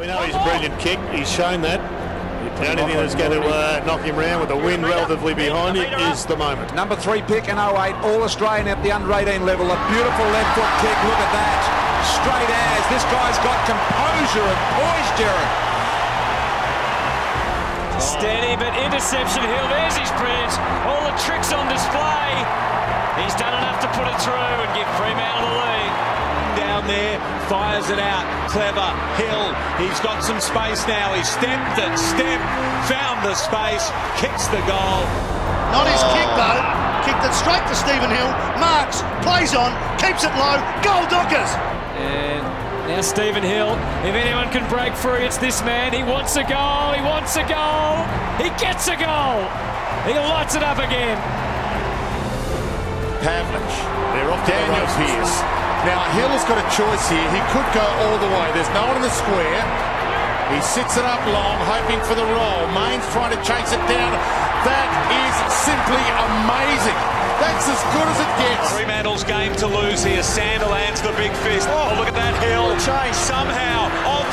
We know he's a brilliant kick. He's shown that. The only thing that's going to knock him round with the wind relatively behind him is the moment. Number 3 pick in 08, All-Australian at the under-18 level. A beautiful left foot kick. Look at that. Straight as. This guy's got composure and poise, Derek. Steady, but interception Hill. There's his brilliance. All the tricks on display. He's done enough to put it through and give Fremantle the lead. Down there, fires it out. Clever Hill. He's got some space now. He stepped and stepped, found the space, kicks the goal. Not his kick though. Kicked it straight to Stephen Hill. Marks, plays on, keeps it low. Goal, Dockers. And now Stephen Hill, if anyone can break through, it's this man. He wants a goal, he wants a goal, he gets a goal. He lights it up again. Pavlich, they're off Daniel Pearce. Now Hill's got a choice here, he could go all the way. There's no one in the square. He sits it up long, hoping for the roll. Maine's trying to chase it down. That is simply amazing. That's as good as it gets. Fremantle's game to lose here. Sander lands the big fist. Oh, look at that, Hill. Somehow,